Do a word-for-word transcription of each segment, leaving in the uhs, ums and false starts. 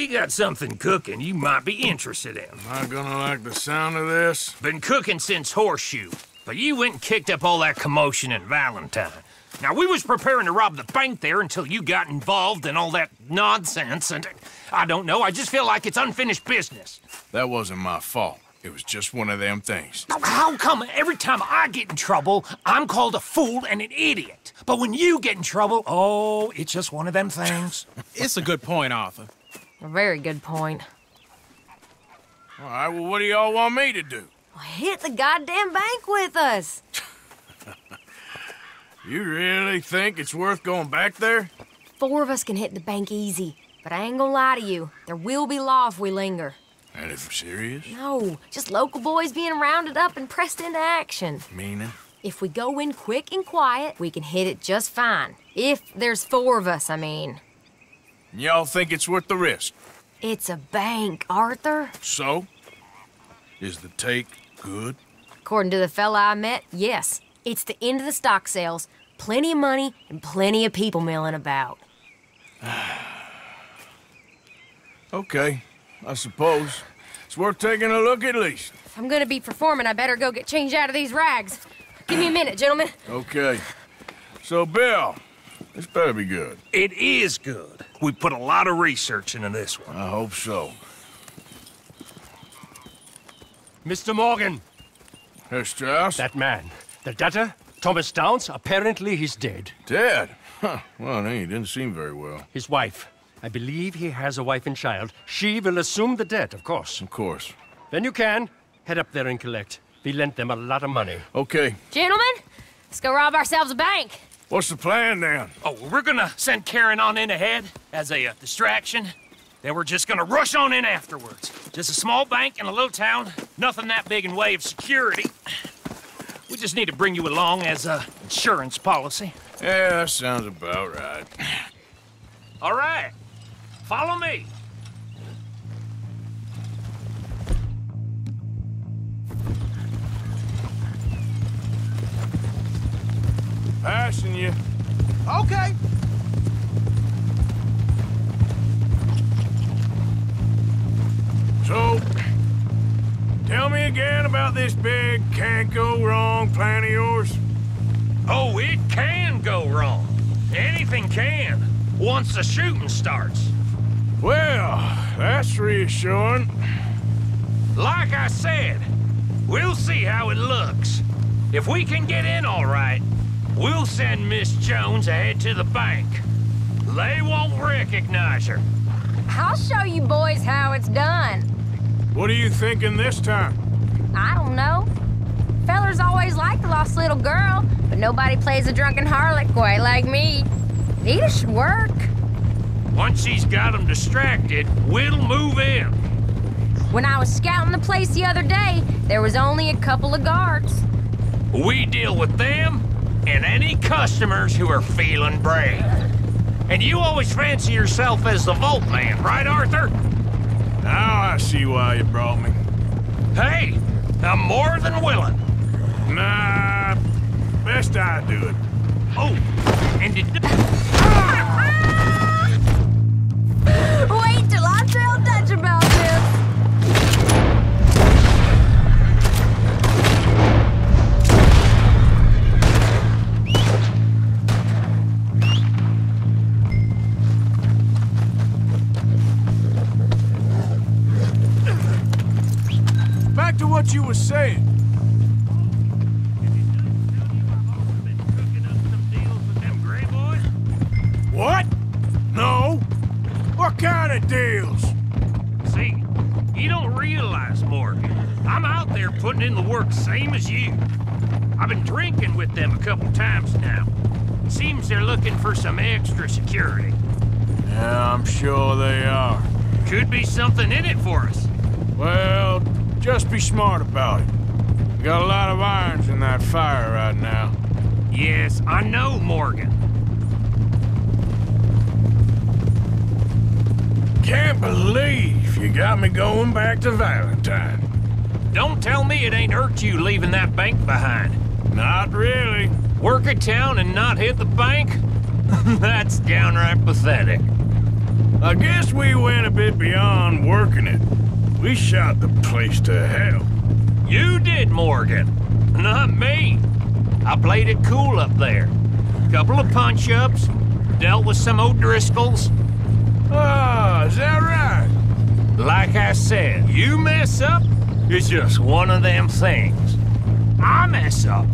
We got something cooking you might be interested in. Am I gonna like the sound of this? Been cooking since Horseshoe, but you went and kicked up all that commotion in Valentine. Now, we was preparing to rob the bank there until you got involved in all that nonsense, and I don't know, I just feel like it's unfinished business. That wasn't my fault. It was just one of them things. How come every time I get in trouble, I'm called a fool and an idiot? But when you get in trouble, oh, it's just one of them things. It's a good point, Arthur. A very good point. All right, well, what do y'all want me to do? Well, hit the goddamn bank with us. You really think it's worth going back there? Four of us can hit the bank easy, but I ain't gonna lie to you. There will be law if we linger. And if we're serious? No, just local boys being rounded up and pressed into action. Meaning? If we go in quick and quiet, we can hit it just fine. If there's four of us, I mean. Y'all think it's worth the risk? It's a bank, Arthur. So? Is the take good? According to the fella I met, yes. It's the end of the stock sales. Plenty of money and plenty of people milling about. Okay, I suppose. It's worth taking a look at least. If I'm gonna be performing, I better go get change out of these rags. Give me a minute, gentlemen. Okay. So, Bill, this better be good. It is good. We put a lot of research into this one. I hope so. Mister Morgan. Herr Strauss? That man, the debtor, Thomas Downs, apparently he's dead. Dead? Huh. Well, he didn't seem very well. His wife. I believe he has a wife and child. She will assume the debt, of course. Of course. When you can, head up there and collect. We lent them a lot of money. Okay. Gentlemen, let's go rob ourselves a bank. What's the plan, then? Oh, well, we're gonna send Karen on in ahead as a uh, distraction. Then we're just gonna rush on in afterwards. Just a small bank in a little town. Nothing that big in way of security. We just need to bring you along as an insurance policy. Yeah, that sounds about right. All right. Follow me. Passing you. Okay. So, tell me again about this big can't-go-wrong plan of yours. Oh, it can go wrong. Anything can, once the shooting starts. Well, that's reassuring. Like I said, we'll see how it looks. If we can get in all right, we'll send Miss Jones ahead to the bank. They won't recognize her. I'll show you boys how it's done. What are you thinking this time? I don't know. Fellers always like the lost little girl, but nobody plays a drunken harlot quite like me. Neither should work. Once she's got them distracted, we'll move in. When I was scouting the place the other day, there was only a couple of guards. We deal with them and any customers who are feeling brave. And you always fancy yourself as the vault man, right, Arthur? Now I see why you brought me. Hey, I'm more than willing. Nah, best I do it. Oh, and did... Wait till I tell Dutch about this. Back to what you were saying. What? No. What kind of deals? See, you don't realize, Morgan. I'm out there putting in the work same as you. I've been drinking with them a couple times now. Seems they're looking for some extra security. Yeah, I'm sure they are. Could be something in it for us. Well, just be smart about it. We got a lot of irons in that fire right now. Yes, I know, Morgan. Can't believe you got me going back to Valentine. Don't tell me it ain't hurt you leaving that bank behind. Not really. Work a town and not hit the bank? That's downright pathetic. I guess we went a bit beyond working it. We shot the place to hell. You did, Morgan. Not me. I played it cool up there. Couple of punch-ups, dealt with some O'Driscolls. Ah, is that right? Like I said, you mess up, it's just one of them things. I mess up,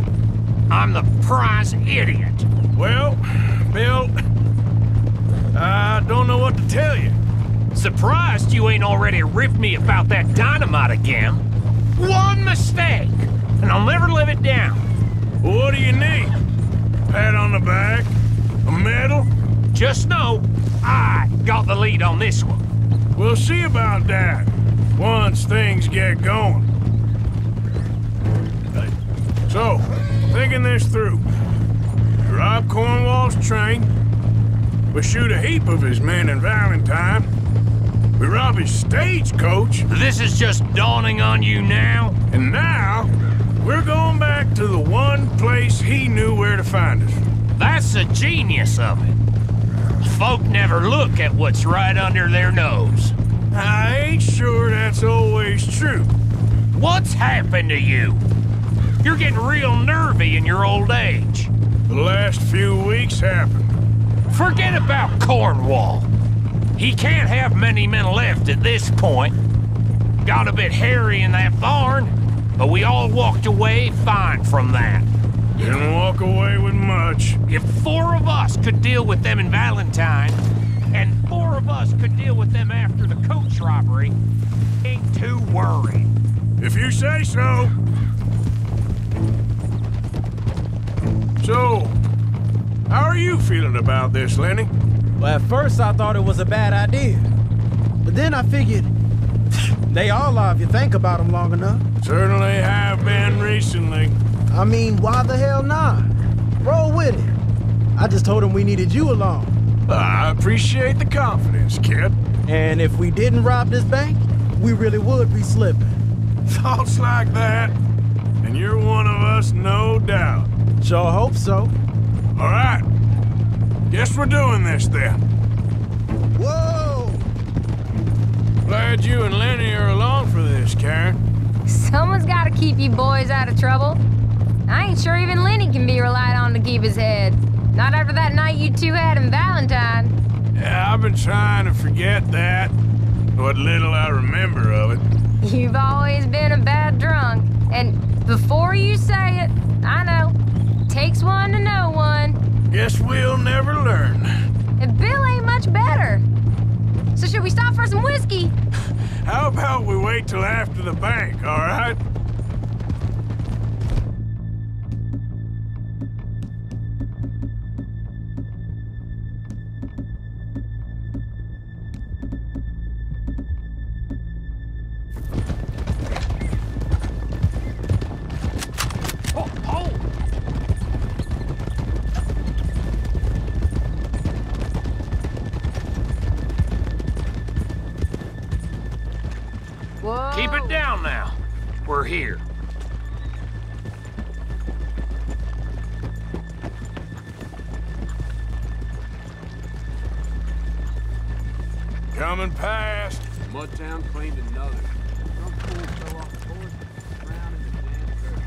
I'm the prize idiot. Well, Bill, I don't know what to tell you. Surprised you ain't already ripped me about that dynamite again. One mistake, and I'll never live it down. What do you need? Pat on the back? A medal? Just know, I got the lead on this one. We'll see about that, once things get going. So, thinking this through. Rob Cornwall's train. We shoot a heap of his men in Valentine. We rob his stagecoach. This is just dawning on you now? And now, we're going back to the one place he knew where to find us. That's the genius of it. Folk never look at what's right under their nose. I ain't sure that's always true. What's happened to you? You're getting real nervy in your old age. The last few weeks happened. Forget about Cornwall. He can't have many men left at this point. Got a bit hairy in that barn, but we all walked away fine from that. Didn't walk away with much. If four of us could deal with them in Valentine, and four of us could deal with them after the coach robbery, ain't too worried. If you say so. So, how are you feeling about this, Lenny? Well, at first I thought it was a bad idea. But then I figured, they all are if you think about them long enough. Certainly have been recently. I mean, why the hell not? Roll with it. I just told him we needed you along. I appreciate the confidence, Kip. And if we didn't rob this bank, we really would be slipping. Thoughts like that, and you're one of us, no doubt. Sure hope so. All right. Guess we're doing this, then. Whoa! Glad you and Lenny are along for this, Karen. Someone's gotta keep you boys out of trouble. I ain't sure even Lenny can be relied on to keep his head. Not after that night you two had in Valentine. Yeah, I've been trying to forget that. What little I remember of it. You've always been a bad drunk. And before you say it, I know. Takes one to know one. Guess we'll never learn. And Bill ain't much better. So should we stop for some whiskey? How about we wait till after the bank, all right? Keep it down now. We're here. Coming past. Mudtown cleaned another. Some fool fell off the board, drowned in the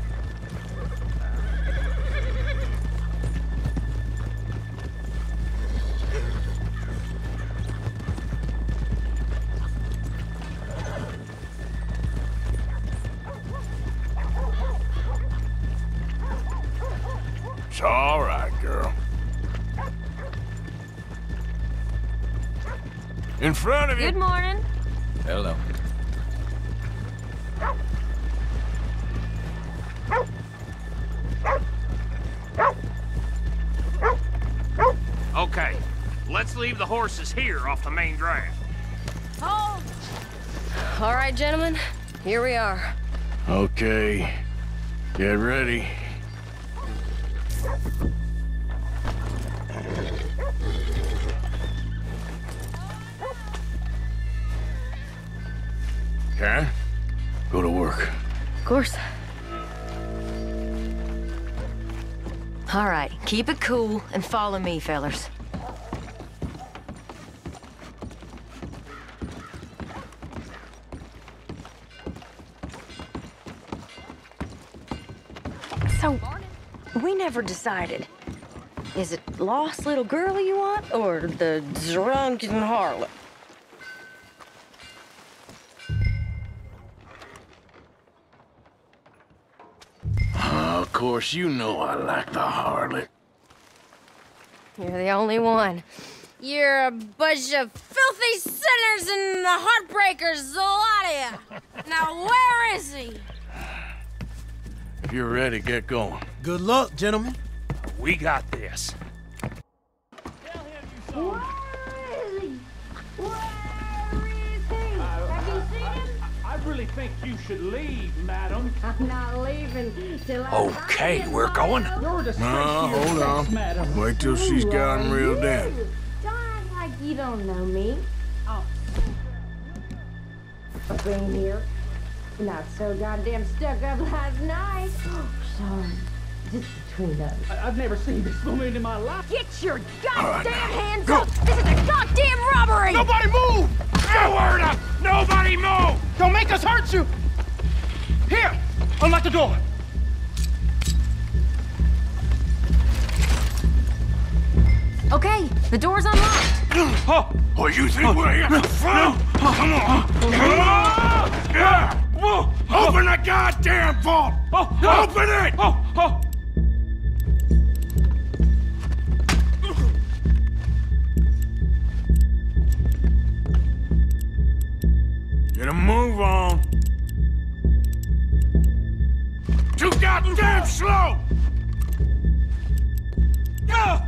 all right, girl. In front of you. Good morning. Hello. Okay, let's leave the horses here off the main drive. Hold. All right, gentlemen, here we are. Okay, get ready. Karen, go to work. Of course. All right, keep it cool and follow me, fellers. So, we never decided. Is it lost little girl you want, or the drunken harlot? Oh, of course, you know I like the harlot. You're the only one. You're a bunch of filthy sinners and the heartbreakers, Zelotia. Now, where is he? If you're ready, get going. Good luck, gentlemen. We got this. Tell him you saw him. Where is he? Where is he? Uh, Have you seen him? I, I really think you should leave, madam. I'm not leaving till I... Okay, we're going. You're the no, hold on. Madam. Wait till Who she's gotten real dead. Don't like you don't know me. Oh. I've been here. Not so goddamn stuck up last night. Oh, sorry. Just between us. I I've never seen this woman in my life. Get your goddamn hands up! This is a goddamn robbery! Nobody move! No word up! Nobody move! Don't make us hurt you! Here! Unlock the door! Okay, the door's unlocked. Oh, oh you think oh, we're here? No, no. Come on! Come on! Yeah! Whoa. Open the goddamn vault! Oh, no. Open it! Oh, oh. Get a move on. Too goddamn slow! Yeah.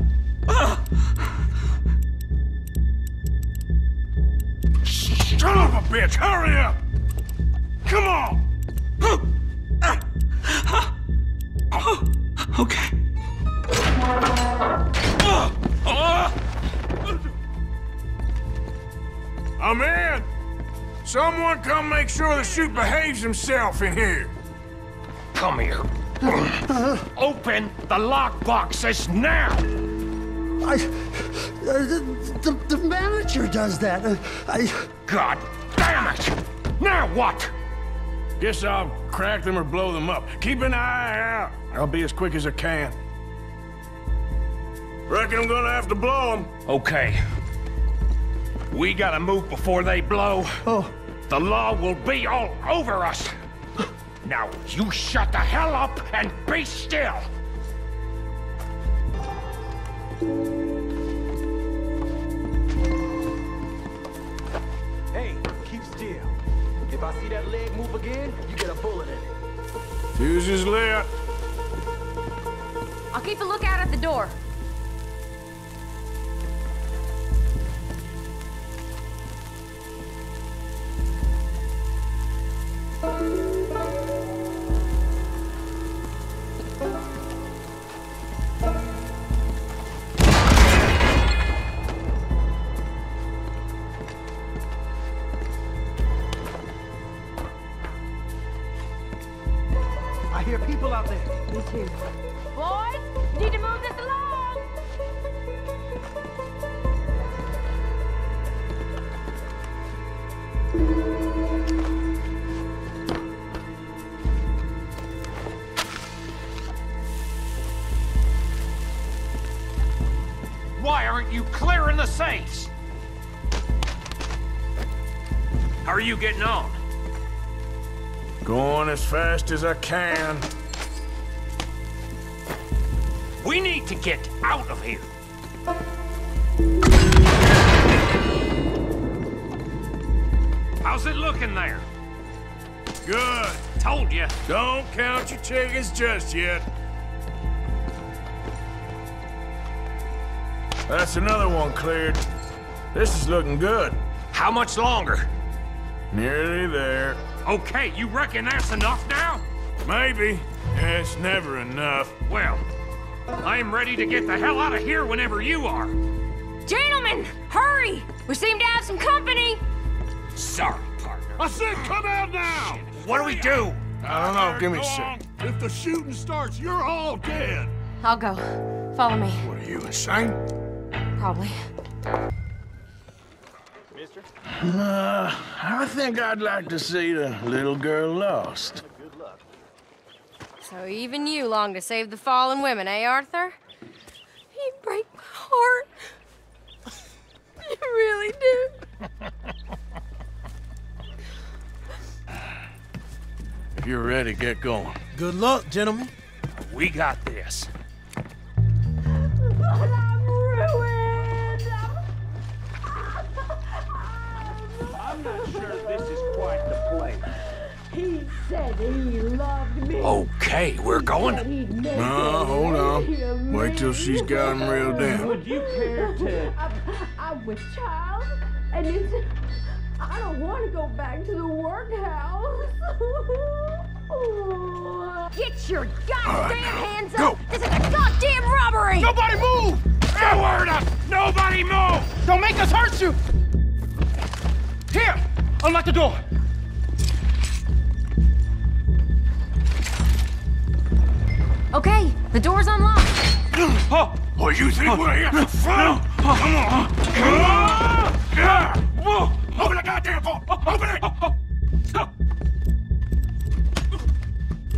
Son of a bitch, hurry up! Come on! Okay. I'm in! Someone come make sure the chute behaves himself in here. Come here. Open the lock boxes now! I, uh, the, the, the manager does that. Uh, I. God damn it! Now what? Guess I'll crack them or blow them up. Keep an eye out. I'll be as quick as I can. Reckon I'm gonna have to blow them. Okay. We gotta move before they blow. Oh. The law will be all over us. Now you shut the hell up and be still. Hey, keep still. If I see that leg move again, you get a bullet in it. Use his lip. I'll keep a lookout at the door. Safes. How are you getting on? Going as fast as I can. We need to get out of here. How's it looking there? Good. Told you. Don't count your chickens just yet. That's another one cleared. This is looking good. How much longer? Nearly there. Okay, you reckon that's enough now? Maybe. Yeah, it's never enough. Well, I'm ready to get the hell out of here whenever you are. Gentlemen, hurry! We seem to have some company. Sorry, partner. I said come out now! Shit. What do we do? I don't know. Give me a second. If the shooting starts, you're all dead. I'll go. Follow me. What are you, insane? Probably. Mister? Uh, I think I'd like to see the little girl lost. Good luck. So even you long to save the fallen women, eh, Arthur? You break my heart. You really do. If you're ready, get going. Good luck, gentlemen. We got this. I'm not sure this is quite the place. He said he loved me. Okay, we're going. No, hold on. Wait till she's got him real down. Would you care to... I, I was child, and it's... I don't want to go back to the workhouse. Get your goddamn hands up! This is a goddamn robbery! Nobody move! Get word up! Nobody move! Don't make us hurt you! Here! Unlock the door! Okay, the door's unlocked. Oh, oh you think oh. we're here for fun? Oh. Come on! Come on! Yeah. Whoa. Open the goddamn door! Open it!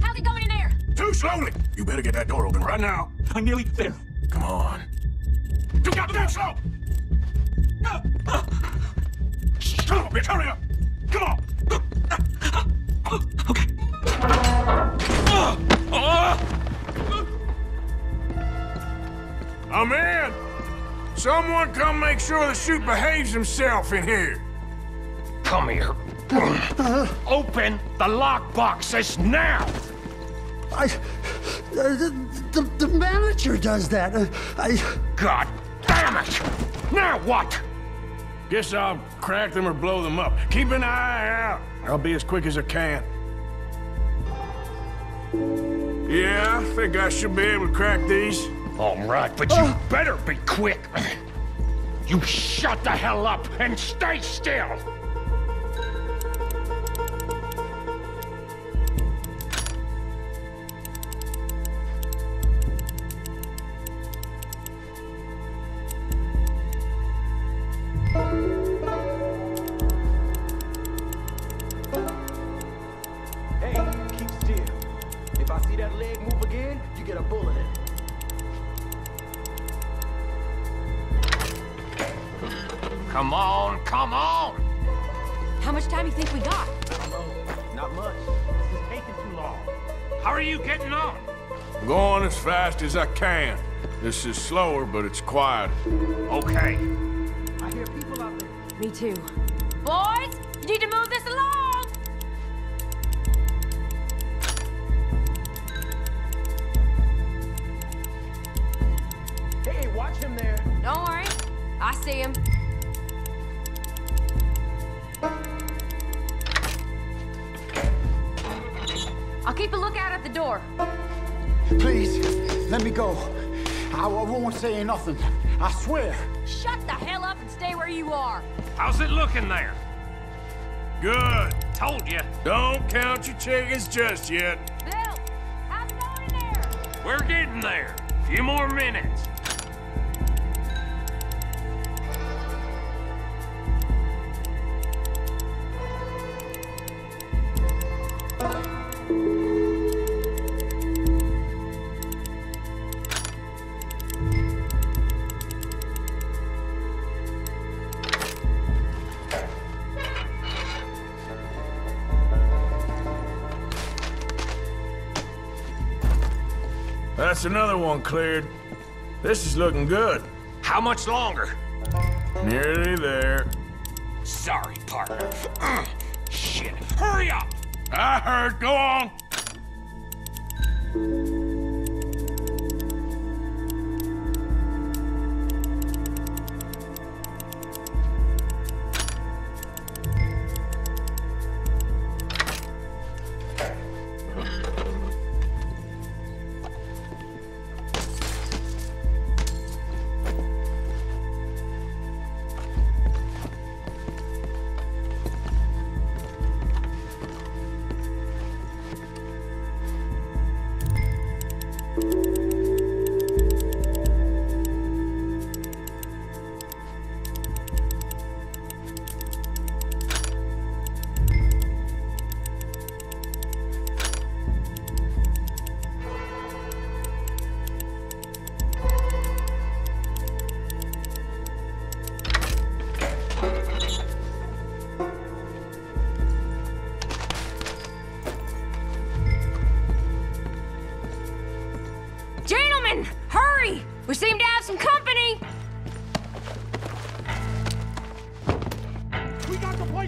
How's it going in there? Too slowly! You better get that door open right now. I'm nearly there. Come on. You got that slow! Uh, uh. Come on, bitch, hurry up! Come on! Okay. I'm in! Someone come make sure the shoot behaves himself in here. Come here. Open the lock boxes now! I... The, the, the manager does that. I... God damn it! Now what? Guess I'll crack them or blow them up. Keep an eye out. I'll be as quick as I can. Yeah, I think I should be able to crack these. All right, but you uh. better be quick. You shut the hell up and stay still. Come on, come on! How much time do you think we got? I don't know. Not much. This is taking too long. How are you getting on? I'm going as fast as I can. This is slower, but it's quiet. Okay. I hear people out there. Me too. Boys, you need to move this along! Hey, watch him there. Don't worry. I see him. I'll keep a lookout at the door. Please, let me go. I, I won't say nothing. I swear. Shut the hell up and stay where you are. How's it looking there? Good. Told you. Don't count your chickens just yet. Bill, how's it going in there? We're getting there. A few more minutes. That's another one cleared. This is looking good. How much longer? Nearly there. Sorry, partner. Ugh. Shit. Hurry up! I heard. Go on.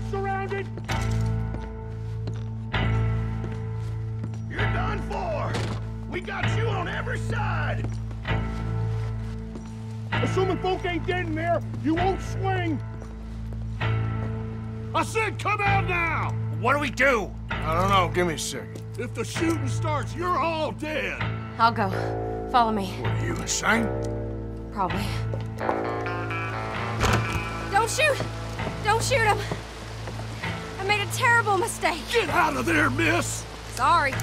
quite surrounded. You're done for. We got you on every side. Assuming folk ain't dead in there, you won't swing. I said come out now! What do we do? I don't know. Give me a second. If the shooting starts, you're all dead. I'll go. Follow me. What are you, insane? Probably. Don't shoot! Don't shoot him! I made a terrible mistake. Get out of there, miss! Sorry.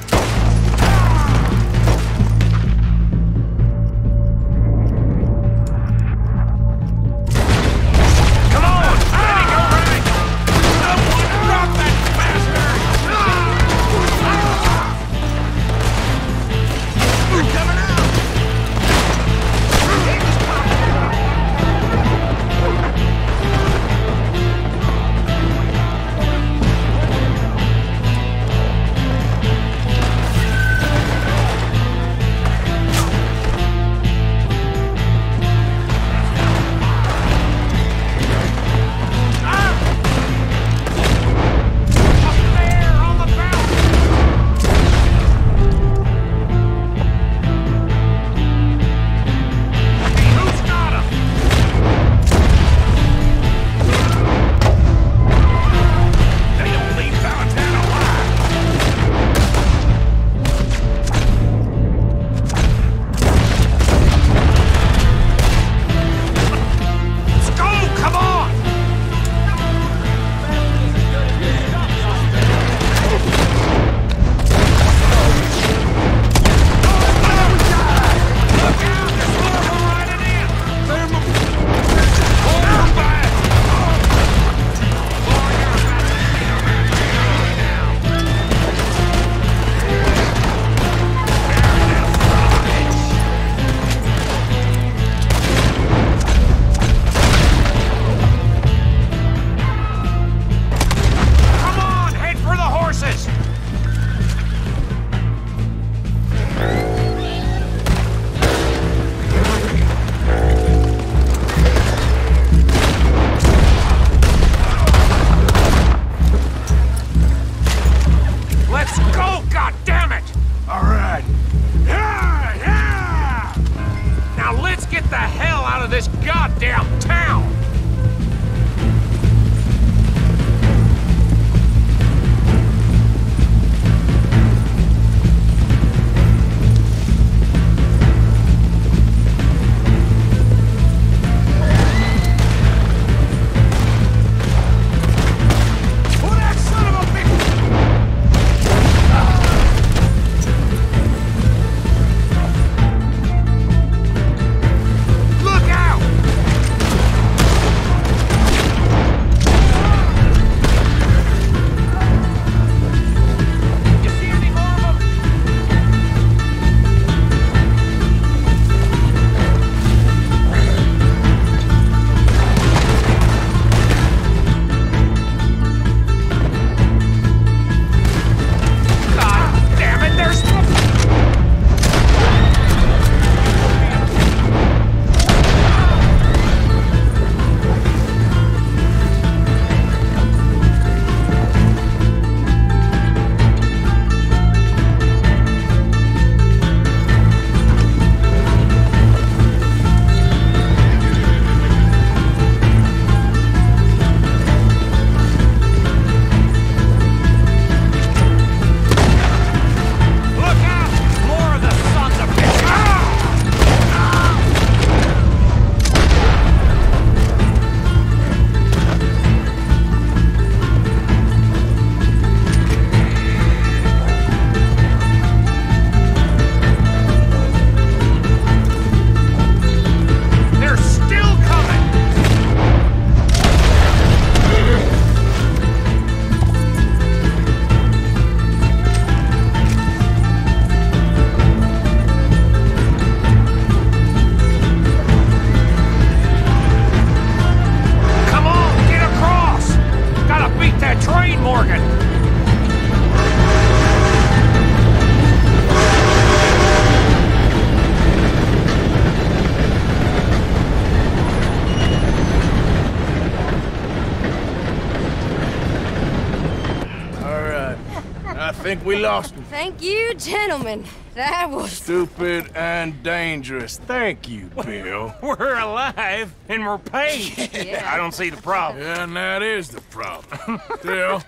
think we lost him. Thank you, gentlemen. That was... stupid and dangerous. Thank you, Bill. We're alive and we're paid. Yeah. I don't see the problem. And that is the problem. Bill,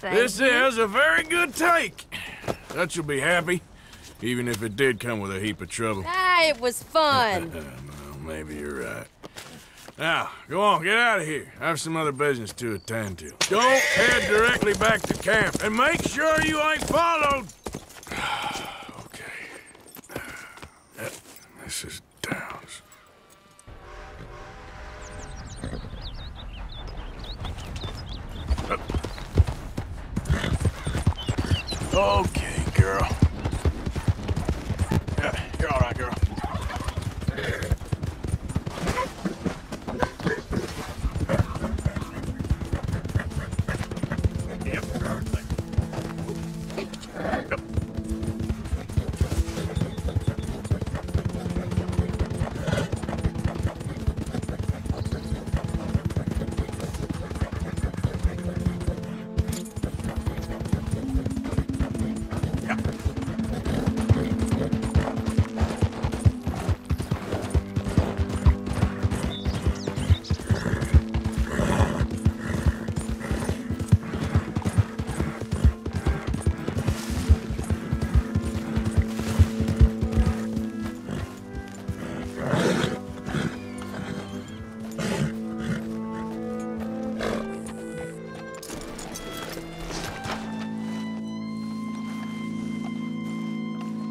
this you. is a very good take. That you'll be happy, even if it did come with a heap of trouble. Ah, it was fun. Well, maybe you're right. Now, go on, get out of here. I have some other business to attend to. Don't head directly back to camp, and make sure you ain't followed. Okay. Uh, Missus Downs. Uh. Okay, girl. Yeah, you're all right, girl.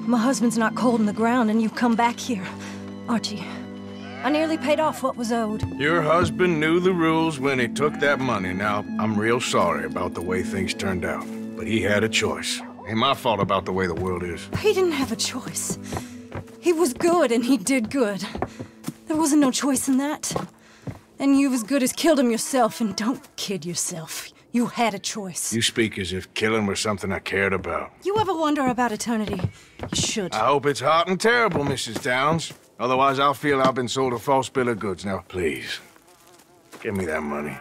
My husband's not cold in the ground, and you've come back here. Archie, I nearly paid off what was owed. Your husband knew the rules when he took that money. Now, I'm real sorry about the way things turned out, but he had a choice. Ain't my fault about the way the world is. He didn't have a choice. He was good, and he did good. There wasn't no choice in that. And you've as good as killed him yourself, and don't kid yourself. You had a choice. You speak as if killing were something I cared about. You ever wonder about eternity? You should. I hope it's hot and terrible, Missus Downs. Otherwise, I'll feel I've been sold a false bill of goods. Now, please, give me that money.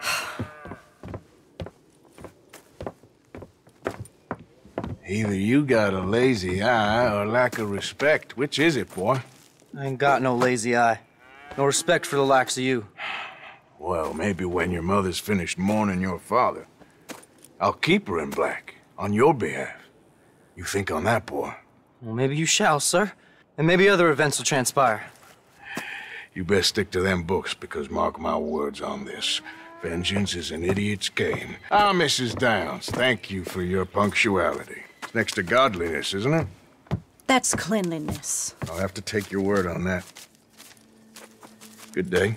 Either you got a lazy eye or lack of respect. Which is it, boy? I ain't got no lazy eye. No respect for the likes of you. Well, maybe when your mother's finished mourning your father. I'll keep her in black, on your behalf. You think on that, boy? Well, maybe you shall, sir. And maybe other events will transpire. You best stick to them books, because mark my words on this. Vengeance is an idiot's game. Ah, Missus Downs, thank you for your punctuality. It's next to godliness, isn't it? That's cleanliness. I'll have to take your word on that. Good day.